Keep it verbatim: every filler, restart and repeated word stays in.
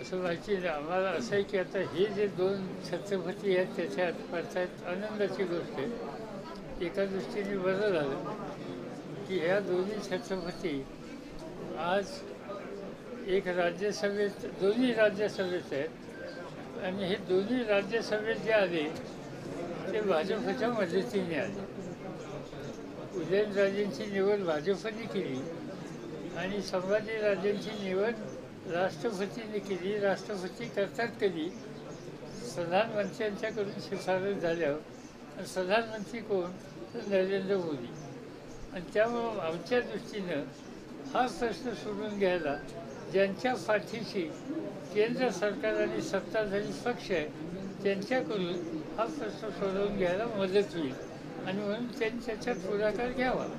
असं वाचील आम्हाला असं आहे की आता हे जे दोन छत्रपती आहेत त्याच्या अर्थात आनंदाची गोष्ट आहे. एका दृष्टीने बरं झालं की ह्या दोन्ही छत्रपती आज एक राज्यसभेत दोन्ही राज्यसभेत आहेत आणि हे दोन्ही राज्यसभेत जे आले ते भाजपच्या मदतीने आले. उदयनराजेंची निवड भाजपने केली आणि संभाजीराजेंची निवड राष्ट्रपतीने केली. राष्ट्रपती करतात कधी प्रधानमंत्र्यांच्याकडून शिफारस झाल्यावर आणि प्रधानमंत्री कोण तर नरेंद्र मोदी. आणि त्यामुळं आमच्या दृष्टीनं हा प्रश्न सोडून घ्यायला ज्यांच्या पाठीशी केंद्र सरकार आणि सत्ताधारी पक्ष आहे त्यांच्याकडून हा प्रश्न सोडवून घ्यायला मदत होईल आणि म्हणून त्यांनी त्याच्यात पुढाकार घ्यावा.